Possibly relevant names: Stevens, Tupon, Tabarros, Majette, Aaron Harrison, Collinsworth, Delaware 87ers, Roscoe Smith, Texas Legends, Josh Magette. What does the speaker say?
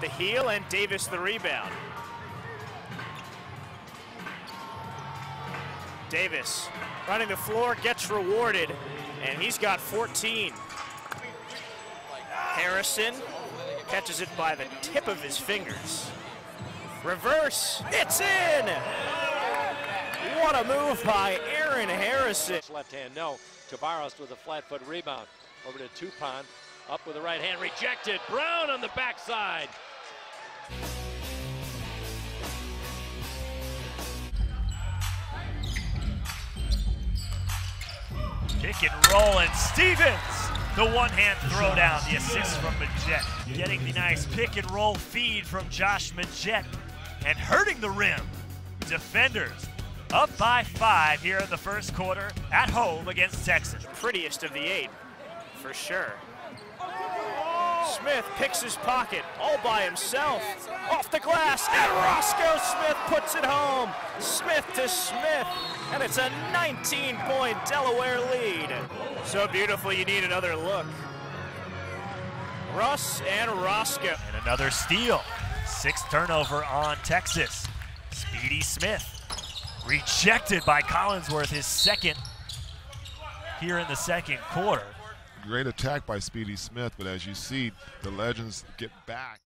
the heel, and Davis the rebound. Davis running the floor, gets rewarded, and he's got 14. Harrison catches it by the tip of his fingers. Reverse, it's in! What a move by Aaron Harrison. Left hand, no. Tabarros with a flat foot rebound. Over to Tupon, up with the right hand, rejected. Brown on the backside. Kick and roll, and Stevens, the one-hand throwdown, the assist from Majette. Getting the nice pick and roll feed from Josh Magette and hurting the rim. Defenders up by 5 here in the first quarter at home against Texas. Prettiest of the 8, for sure. Smith picks his pocket all by himself. Off the glass, and Roscoe Smith puts it home. Smith to Smith, and it's a 19-point Delaware lead. So beautiful, you need another look. Russ and Roscoe. And another steal. 6th turnover on Texas. Speedy Smith, rejected by Collinsworth, his 2nd here in the second quarter. Great attack by Speedy Smith, but as you see, the Legends get back.